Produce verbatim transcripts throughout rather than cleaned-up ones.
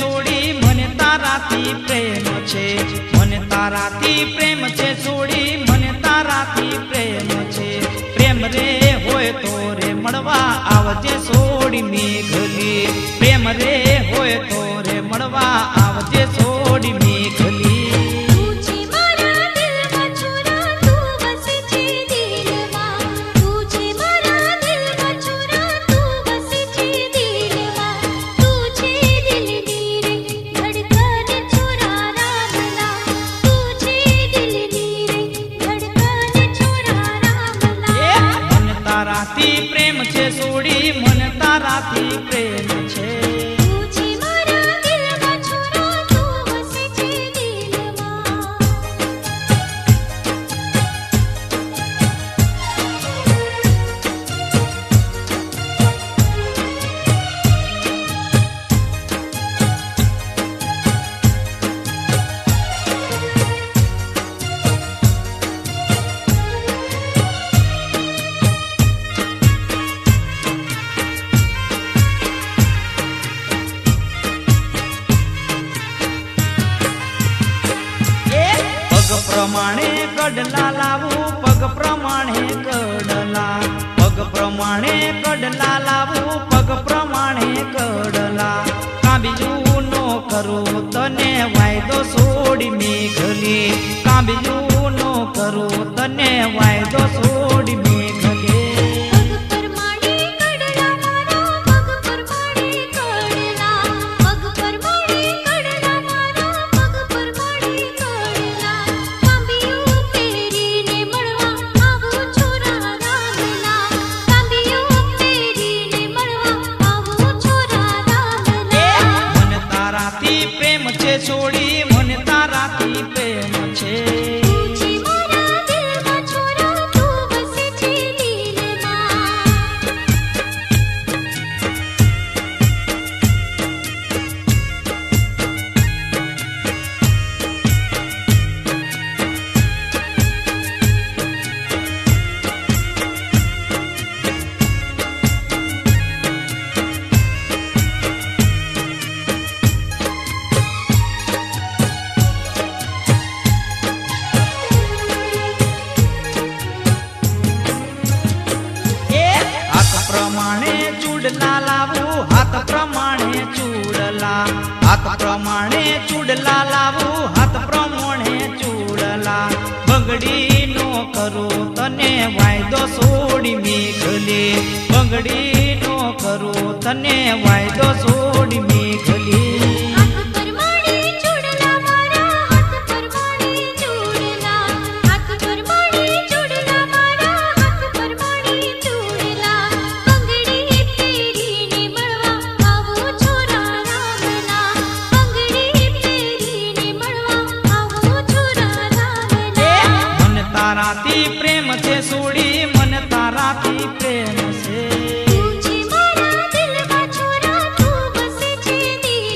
सोड़ी मने तारा थी प्रेम छे, मने तारा थी प्रेम छे सोड़ी मने तारा थी प्रेम छे। प्रेम रे होय तो रे मळवा आवजे सोड़ी मेघली, प्रेम रे होय तो रे मळवा आवजे सोड़ी मेघली। प्रेम छे सोड़ी मन तारा थी प्रेम छे, तुझी मारा दिल का छोरा तू वसी छे प्रमाणे कडला लावू पग प्रमाणे कडला, पग प्रमाणे कडला लावू पग प्रमाणे कडला। काबिजू नो करू तने वायदो सोडी मेघली, काबिजू नो करू तने वायदो सोडी मेघली। छोड़ी मन तारा थी प्रेम छे, तुझी मारा दिल का छोरा तू वसी छे हाथ प्रमाणे चूड़ला, हाथ प्रमाणे चूड़ला लावू हाथ प्रमाणे चूड़ला। बंगड़ी नो करो तने वायदो सोड़ी मेघली, बंगड़ी नो करो तने वायदो सोड़ी मेघली। प्रेम छे सोड़ी मन तारा थी प्रेम छे, तुझी मारा दिल का छोरा तू वसी छे दिल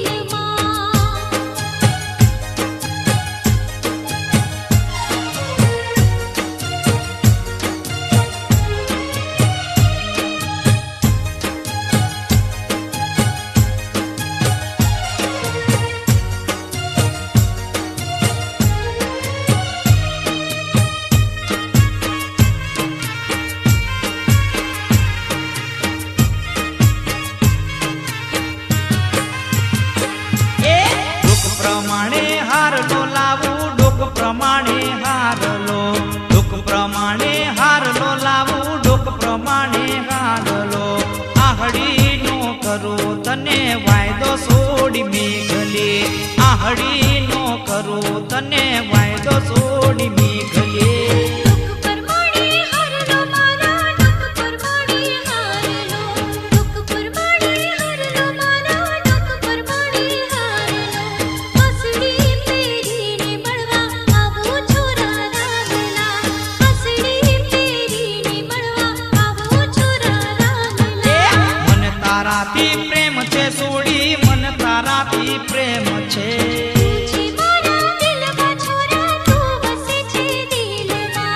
प्रमाणे हारलो, दुख प्रमाणे हारलो लावू दुख प्रमाणे हारलो। आहड़ी नो करो तने वायदो सोड़ी मेघली, आहड़ी नो करो तने वायदो सोड़ी मेघली। प्रेम छे सोड़ी मन तारा थी प्रेम छे, तुझी मारा दिल का छोरा तू वसी छे दिल मा।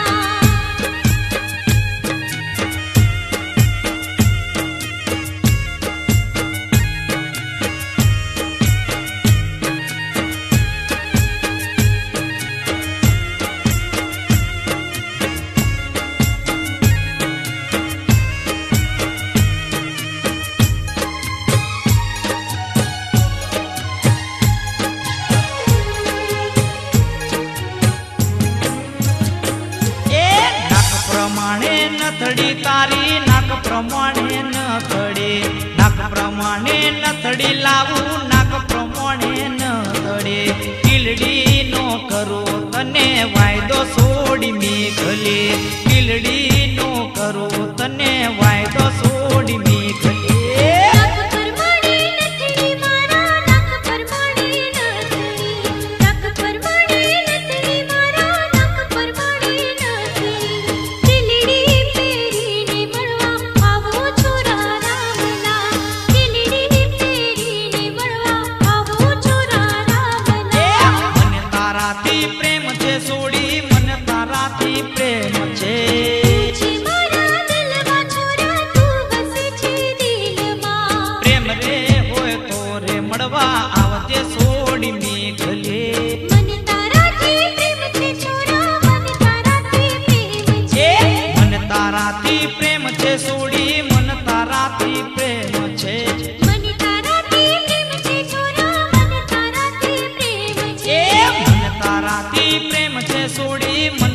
प्रमाणे न तळे नाक प्रमाणे न तळे लावू नाक प्रमाणे न तळे किलडी नो करो तने वायदो सोडी मी खले किलडी नो करो तने वायदो सोडी मी सोड़ी।